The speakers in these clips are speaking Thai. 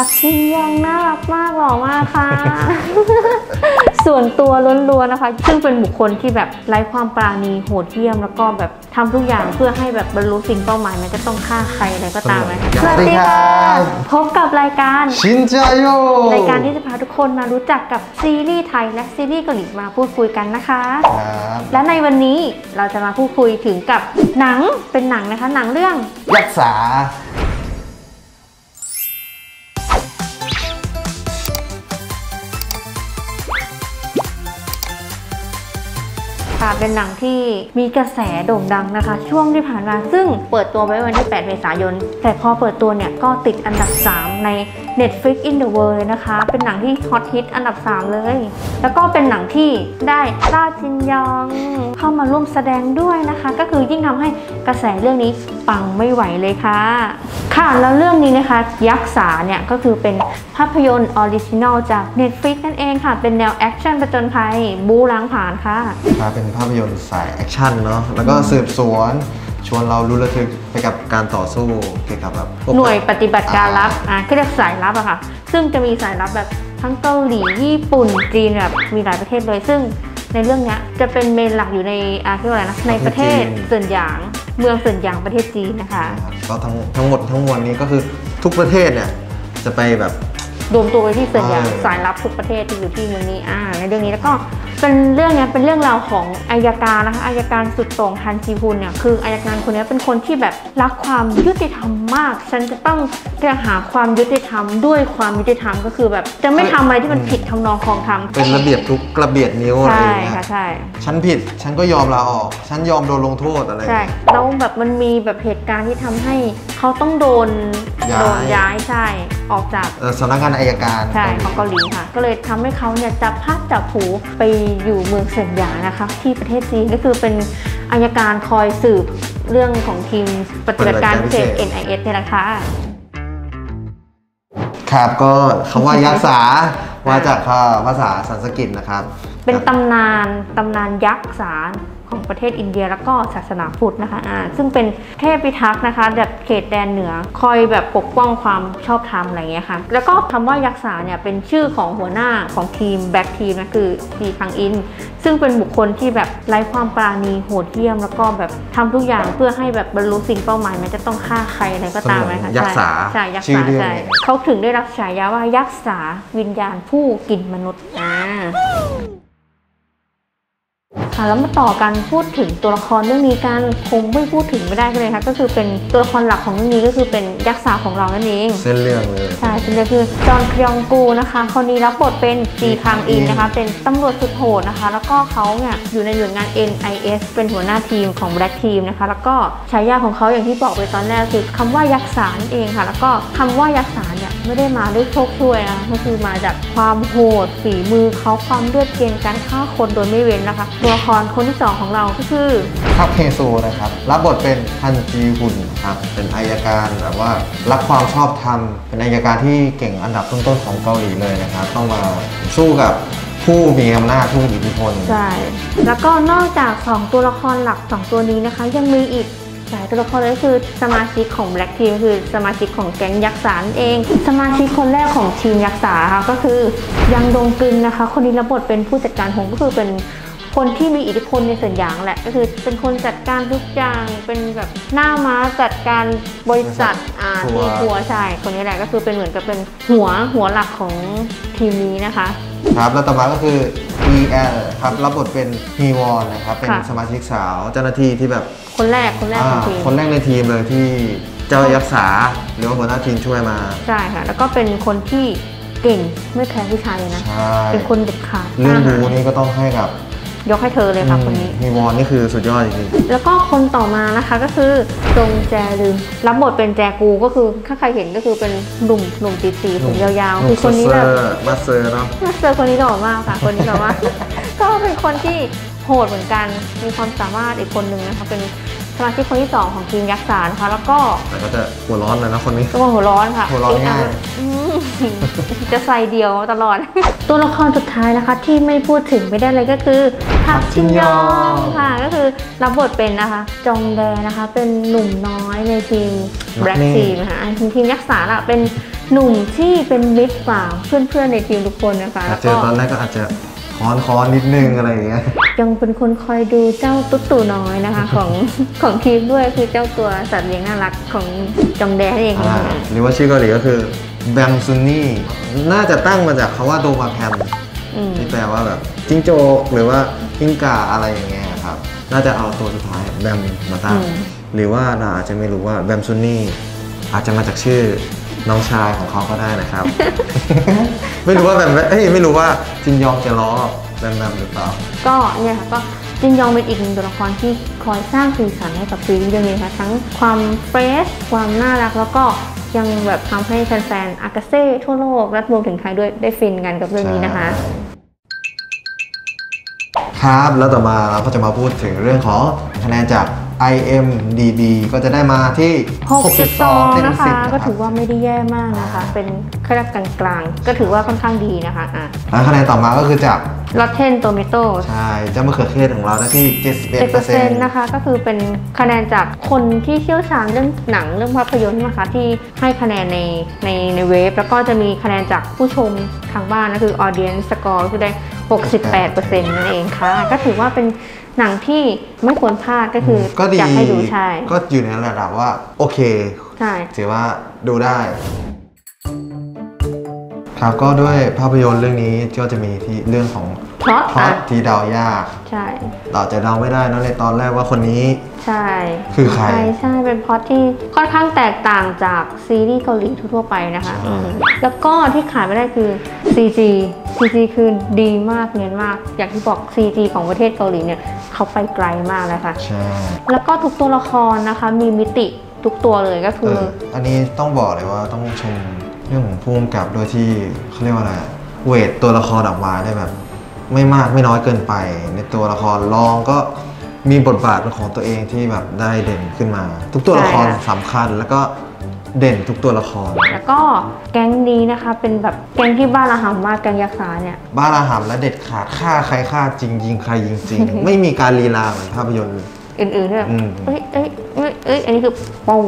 พักซียองน่ารักมากหล่อมากค่ะส่วนตัวล้วนๆนะคะซึ่งเป็นบุคคลที่แบบไร้ความปราณีโหดเหี้ยมแล้วก็แบบทำทุกอย่างเพื่อให้แบบบรรลุสิ่งเป้าหมายมันจะต้องฆ่าใครอะไรก็ตามนะสวัสดีค่ะพบกับรายการชินจาโยรายการที่จะพาทุกคนมารู้จักกับซีรีส์ไทยและซีรีส์เกาหลีมาพูดคุยกันนะคะและในวันนี้เราจะมาพูดคุยถึงกับหนังเป็นหนังนะคะหนังเรื่องยักษาเป็นหนังที่มีกระแสโด่งดังนะคะช่วงที่ผ่านมาซึ่งเปิดตัวไว้วันที่8 เมษายนแต่พอเปิดตัวเนี่ยก็ติดอันดับ 3 ใน Netflix in the world เลยนะคะเป็นหนังที่ฮอตฮิตอันดับ 3 เลยแล้วก็เป็นหนังที่ได้ต้าจินยองเข้ามาร่วมแสดงด้วยนะคะก็คือยิ่งทำให้กระแสเรื่องนี้ปังไม่ไหวเลยค่ะค่ะแล้วเรื่องนี้นะคะยักษาเนี่ยก็คือเป็นภาพยนตร์ออริจินอลจาก Netflix นั่นเองค่ะเป็นแนวแอคชั่นผจญภัยบู๊ล้างผ่านค่ะเป็นภาพยนตร์สายแอคชั่นเนาะแล้วก็สืบสวนชวนเรารู้ระทึกไปกับการต่อสู้เกี่ยวกับแบบหน่วยปฏิบัติการลับก็เรียกสายลับอะค่ะซึ่งจะมีสายลับแบบทั้งเกาหลีญี่ปุ่นจีนแบบมีหลายประเทศเลยซึ่งในเรื่องนี้จะเป็นเมนหลักอยู่ในที่อะไรนะในประเทศส่วนใหญ่เมืองส่วนใหญ่ประเทศจีนนะคะก็ทั้งหมดทั้งมวลนี้ก็คือทุกประเทศเนี่ยจะไปแบบรวมตัวไปที่ส่วนใหญ่สายลับทุกประเทศที่อยู่ที่เมืองนี้ในเรื่องนี้แล้วก็เป็นเรื่องนี้เป็นเรื่องราวของอัยการนะคะอัยการสุดโต่งฮันจีฮุนเนี่ยคืออัยการคนนี้เป็นคนที่แบบรักความยุติธรรมมากฉันจะต้องหาความยุติธรรมด้วยความยุติธรรมก็คือแบบจะไม่ทำอะไรที่มันผิดทำนองครองธรรมเป็นระเบียบทุกระเบียบนิ้วอะไรอย่างเงี้ยใช่ค่ะใช่ฉันผิดฉันก็ยอมลาออกฉันยอมโดนลงโทษอะไรใช่แล้วแบบมันมีแบบเหตุการณ์ที่ทำให้เขาต้องโดนย้ายใช่ออกจากสำนักงานอัยการใช่ของเกาหลีค่ะก็เลยทำให้เขาเนี่ยจับพลัดจับผลูไปอยู่เมืองเซินหยางนะคะที่ประเทศจีนก็คือเป็นอัยการคอยสืบเรื่องของทีมปฏิบัติการพิเศษ NIS เนี่ยนะคะครับก็คำว่ายักษามาจากภาษาสันสกฤตนะครับเป็นตำนานยักษาของประเทศอินเดียแล้วก็ศาสนาพุทธนะคะซึ่งเป็นเทพพิทักษ์นะคะแบบเขตแดนเหนือคอยแบบปกป้องความชอบธรรมอะไรเงี้ยค่ะแล้วก็คำว่ายักษาเนี่ยเป็นชื่อของหัวหน้าของทีมแบ็คทีมนะคือซีคังอินซึ่งเป็นบุคคลที่แบบไร้ความปราณีโหดเหี้ยมแล้วก็แบบทำทุกอย่างเพื่อให้แบบบรรลุสิ่งเป้าหมายมันจะต้องฆ่าใครอะไรก็ตามนะคะยักษาใช่ยักษาใช่เขาถึงได้รับฉายาว่ายักษาวิญญาณผู้กินมนุษย์แล้วมาต่อกันพูดถึงตัวละครเรื่องนี้กันคงไม่พูดถึงไม่ได้เลยค่ะก็คือเป็นตัวละครหลักของเรื่องนี้ก็คือเป็นยักษ์สาวของเรานั่นเองเส้นเรื่องเลยใช่เส้นเรื่องคือจอนคยองกูนะคะคนนี้รับบทเป็นซีคังอินนะคะเป็นตำรวจสุดโหดนะคะแล้วก็เขาเนี่ยอยู่ในหน่วยงาน NIS เป็นหัวหน้าทีมของ Black Team นะคะแล้วก็ฉายาของเขาอย่างที่บอกไปตอนแรกคือคำว่ายักษ์สารเองค่ะแล้วก็คำว่ายักษ์สารเนี่ยไม่ได้มาด้วยโชคช่วยนะก็คือมาจากความโหดฝีมือเขาความเลือดเย็นการฆ่าคนโดยไม่เว้นนะคะตัวละครคนที่2ของเราก็คือคัพเคโซนะครับรับบทเป็นฮันจีฮุนครับเป็นอัยการแบบว่ารักความชอบธรรมเป็นอัยการที่เก่งอันดับต้นๆของเกาหลีเลยนะครับต้องมาสู้กับผู้มีอำนาจผู้มีอิทธิพลใช่แล้วก็นอกจาก2ตัวละครหลัก2ตัวนี้นะคะยังมีอีกหลายตัวละครก็คือสมาชิกของ Black Team คือสมาชิกของแก๊งยักษ์สารเองสมาชิกคนแรกของทีมยักษ์สารค่ะก็คือยังดงกึนนะคะคนนี้รับบทเป็นผู้จัดการหงก็คือเป็นคนที่มีอิทธิพลในส่วนอย่างแหละก็คือเป็นคนจัดการทุกอย่างเป็นแบบหน้าม้าจัดการบริษัททีทัวร์ใช่คนนี้แหละก็คือเป็นเหมือนกับเป็นหัวหลักของทีมนี้นะคะครับแล้วต่อมาก็คือ EL ครับรับบทเป็นฮีวอนนะครับเป็นสมาชิกสาวเจ้าหน้าที่ที่แบบคนแรกในทีมเลยที่เจ้ายักษ์สาหรือว่าหัวหน้าทีมช่วยมาใช่ค่ะแล้วก็เป็นคนที่เก่งไม่แพ้ผู้ชายเลยนะเป็นคนเด็ดขาดเรื่องบูนี่ก็ต้องให้กับยกให้เธอเลยค่ะคนนี้มีวอนนี่คือสุดยอดจริงๆแล้วก็คนต่อมานะคะก็คือจงแจลืมรับบทเป็นแจกูก็คือถ้าใครเห็นก็คือเป็นหนุ่มตีผมยาวๆคือคนนี้แบบมาเซอร์เนาะมาเซอร์คนนี้หล่อมากค่ะคนนี้หล่อมากก็เป็นคนที่โหดเหมือนกันมีความสามารถอีกคนหนึ่งนะคะเป็นสมาชิกคนที่2ของทีมยักษ์สารนะคะแล้วก็แต่ก็จะหัวร้อนเลยนะคนนี้ก็หัวร้อนค่ะหัวร้อนง่ายจะใส่เดียวตลอดตัวละครสุดท้ายนะคะที่ไม่พูดถึงไม่ได้เลยก็คือพักชินยองค่ะก็คือรับบทเป็นนะคะจองแดนะคะเป็นหนุ่มน้อยในทีมแบล็กทีมค่ะทีมยักษ์สารเป็น หนุ่มที่เป็นมิตรฝ่าเพื่อนๆในทีมทุกคนนะคะเจอตอนแรกก็อาจจะค้อนนิดนึงอะไรอย่างเงี้ยยังเป็นคนคอยดูเจ้าตุ๊ตู่น้อยนะคะของทีมด้วยคือเจ้าตัวสัตว์เลี้ยงน่ารักของจองแดนเองหรือว่าชื่อเกาหลีก็คือแบมซุนนี่น่าจะตั้งมาจากคำว่าโดมาแพมที่แปลว่าแบบจิ้งโจกหรือว่ากิ้งก่าอะไรอย่างเงี้ยครับน่าจะเอาตัวสุดท้ายแบมมาตั้งหรือว่าเราอาจจะไม่รู้ว่าแบมซุนนี่อาจจะมาจากชื่อน้องชายของเขาก็ได้นะครับ ไม่รู้ว่าแบบไม่รู้ว่าจินยองจะล้อแบมแบมหรือเปล่าก็เนี่ยค่ะก็จินยองเป็นอีกหนึ่งตัวละครที่คอยสร้างสีสันให้กับซีรีส์เรื่องนี้ค่ะทั้งความเฟรชความน่ารักแล้วก็ยังแบบทำให้แฟนๆอากาเซ่ทั่วโลกรวมถึงไทยด้วยได้ฟินกันกับเรื่องนี้นะคะครับแล้วต่อมาเราก็จะมาพูดถึงเรื่องของคะแนนจากIMDB ก็จะได้มาที่62นะคะก็ถือว่าไม่ได้แย่มากนะคะเป็นคะแนนกลางๆก็ถือว่าค่อนข้างดีนะคะคะแนนต่อมาก็คือจาก Rotten Tomatoes ใช่เจ้ามะเขือเทศของเราได้ที่ 71% นะคะก็คือเป็นคะแนนจากคนที่เชี่ยวชาญเรื่องหนังเรื่องภาพยนตร์นะคะที่ให้คะแนนในเว็บแล้วก็จะมีคะแนนจากผู้ชมทางบ้านก็คือ Audience Score คือได้ 68% นั่นเองค่ะก็ถือว่าเป็นหนังที่ไม่ควรพลาดก็คืออยากให้ดูใช่ก็อยู่ในระดับว่าโอเคถือว่าดูได้ครับก็ด้วยภาพยนตร์เรื่องนี้ก็จะมีที่เรื่องของพล็อตที่เดายากใช่เราจะเดาไม่ได้นะในตอนแรกว่าคนนี้ใช่คือใครใช่เป็นพล็อตที่ค่อนข้างแตกต่างจากซีรีส์เกาหลีทั่วไปนะคะแล้วก็ที่ขายไม่ได้คือ CG คือดีมากเนียนมากอย่างที่บอก CG ของประเทศเกาหลีเนี่ยเขาไปไกลมากเลยค่ะใช่แล้วก็ทุกตัวละครนะคะมีมิติทุกตัวเลยก็คืออันนี้ต้องบอกเลยว่าต้องชมเรื่องของภูมิกับโดยที่เขาเรียกว่าอะไรเวทตัวละครออกมาได้แบบไม่มากไม่น้อยเกินไปในตัวละครรองก็มีบทบาทของตัวเองที่แบบได้เด่นขึ้นมาทุกตัวละครสำคัญแล้วก็เด่นทุกตัวละครแล้วก็แก๊งนี้นะคะเป็นแบบแก๊งที่บ้าระห่ำมากแก๊งยักษ์ขาเนี่ยบ้าระห่ำและเด็ดขาดฆ่าใครฆ่าจริงยิงใครยิงจริง ไม่มีการลีลาเหมือนภาพยนตร์อื่นๆที่แบบเอ้ยอันนี้คือโป้ง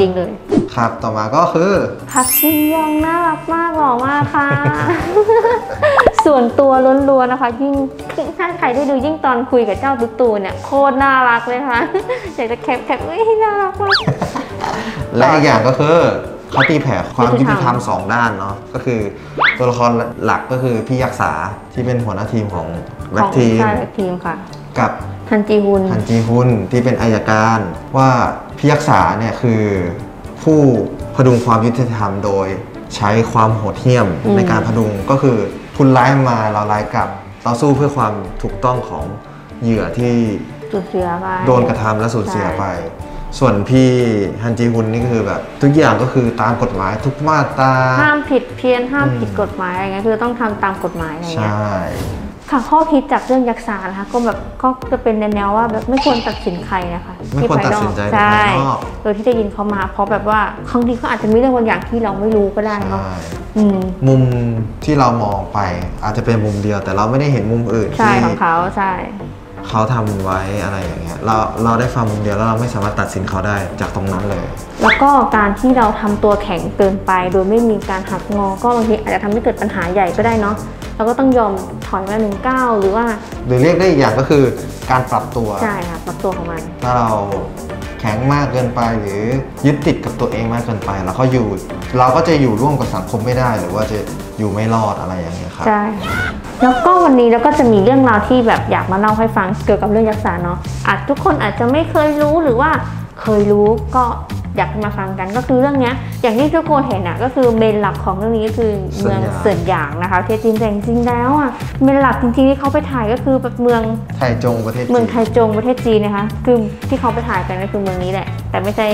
ยิงเลยครับต่อมาก็คือพักจินยองน่ารักมากหล่อมากค่ะ ส่วนตัวล้วนๆนะคะยิ่งถ้าใครได้ดูยิ่งตอนคุยกับเจ้าตุ๊กตูเนี่ยโคตรน่ารักเลยค่ะ อยากจะแคปน่ารักมาก และอีกอย่างก็คือเขาตีแผ่ความยุติธรรม2ด้านเนาะก็คือตัวละครหลักก็คือพี่ยักษ์สาที่เป็นหัวหน้าทีมของแบ็คทีมค่ะกับฮันจีฮุนที่เป็นอัยการว่าพี่ยักษ์สาเนี่ยคือผู้พดุงความยุติธรรมโดยใช้ความโหดเหี้ยมในการพดุงก็คือคุณร้ายมาเราร้ายกลับเราสู้เพื่อความถูกต้องของเหยื่อที่โดนกระทำและสูญเสียไปส่วนพี่ฮันจีฮุนนี่คือแบบทุกอย่างก็คือตามกฎหมายทุกมาตราห้ามผิดเพี้ยนห้ามผิดกฎหมายอะไรเงี้ยคือต้องทำตามกฎหมายอะไรเงี้ยใช่ค่ะข้อคิดจากเรื่องยักษ์สานะคะก็แบบก็จะเป็นแนวว่าแบบไม่ควรตัดสินใครนะคะไม่ควรตัดสินใจใช่โดยที่จะยินเขามาเพราะแบบว่าครั้งนี้เขาอาจจะมีเรื่องบางอย่างที่เราไม่รู้ก็ได้เนาะมุมที่เรามองไปอาจจะเป็นมุมเดียวแต่เราไม่ได้เห็นมุมอื่นใช่ของเขาใช่เขาทำไว้อะไรอย่างเงี้ยเราได้ฟังมุมเดียวแล้วเราไม่สามารถตัดสินเขาได้จากตรงนั้นเลยแล้วก็การที่เราทำตัวแข็งเกินไปโดยไม่มีการหักงอก็บางทีอาจจะทำให้เกิดปัญหาใหญ่ก็ได้เนาะเราก็ต้องยอมถอยมาหนึ่งก้าวหรือว่าหรือเรียกได้อีกอย่างก็คือการปรับตัวใช่ค่ะปรับตัวของมันถ้าเราแข็งมากเกินไปหรือยึดติดกับตัวเองมากเกินไปแล้วก็อยู่เราก็จะอยู่ร่วมกับสังคมไม่ได้หรือว่าจะอยู่ไม่รอดอะไรอย่างเงี้ยครับใช่แล้วก็วันนี้เราก็จะมีเรื่องราวที่แบบอยากมาเล่าให้ฟังเกี่ยวกับเรื่องยักษ์สาเนาะทุกคนอาจจะไม่เคยรู้หรือว่าเคยรู้ก็อยากมาฟังกันก็คือเรื่องนี้อย่างที่ทุกคนเห็นก็คือเมนหลักของเรื่องนี้คือเมืองเซินหยางนะคะประเทศจีนแต่จริงๆแล้วเมนหลักจริงๆที่เขาไปถ่ายก็คือเมืองไทจงประเทศจีนเมืองไทจงประเทศจีนนะคะคือที่เขาไปถ่ายกันก็คือเมืองนี้แหละแต่ไม่ใช่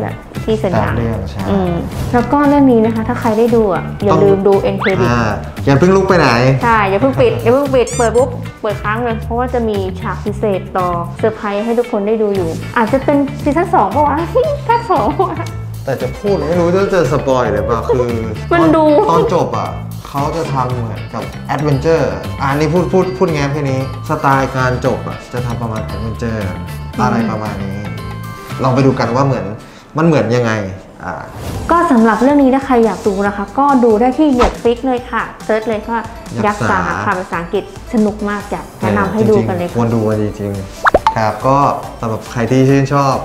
แบบที่เซินหยางแล้วก็เรื่องนี้นะคะถ้าใครได้ดูอย่าลืมดูเอ็นเครดิตอย่าเพิ่งลุกไปไหนใช่อย่าเพิ่งปิดเปิดปุ๊บเปิดค้างเลยเพราะว่าจะมีฉากพิเศษต่อเซอร์ไพรส์ให้ทุกคนได้ดูอยู่อาจจะเป็นซีซั่น2ป่ะวะภาค2อะแต่จะพูดไม่รู้ว่าจะสปอยหรือเปล่าคือมันดูตอนจบอ่ะเขาจะทำเหมือนกับแอดเวนเจอร์อันนี้พูดแง่แค่นี้สไตล์การจบอ่ะจะทำประมาณแอดเวนเจอร์อะไรประมาณนี้ลองไปดูกันว่ามันเหมือนยังไง ก็สำหรับเรื่องนี้ถ้าใครอยากดูนะคะก็ดูได้ที่ Netflix เลยค่ะเซิร์ชเลยก็ยักษ์สาค่ะภาษาอังกฤษสนุกมากอยากแนะนำให้ดูกันเลยควรดูจริงๆครับก็สำหรับใครที่ชื่นชอบ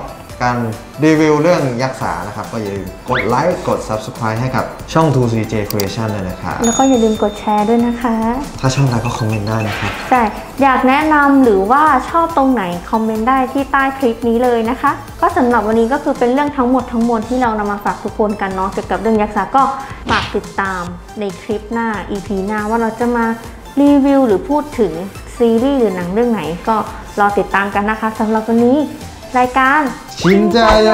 การรีวิวเรื่องยักษ์สานะครับก็อย่าลืมกดไลค์กด Subscribe ให้กับช่อง 2CJ Creation เลยนะคะแล้วก็อย่าลืมกดแชร์ด้วยนะคะถ้าชอบอะไรก็คอมเมนต์ได้นะคะใช่อยากแนะนำหรือว่าชอบตรงไหนคอมเมนต์ได้ที่ใต้คลิปนี้เลยนะคะก็สำหรับวันนี้ก็คือเป็นเรื่องทั้งหมดทั้งมวลที่เรานำมาฝากทุกคนกันเนาะเกี่ยวกับเรื่องยักษ์สาก็ฝากติดตามในคลิปหน้า EP หน้าว่าเราจะมารีวิวหรือพูดถึงซีรีส์หรือหนังเรื่องไหนก็รอติดตามกันนะคะสำหรับวันนี้รายการชินจาโย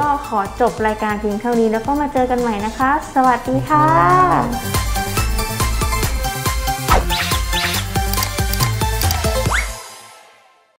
ก็ขอจบรายการเพียงเท่านี้แล้วก็มาเจอกันใหม่นะคะสวัสดีค่ะ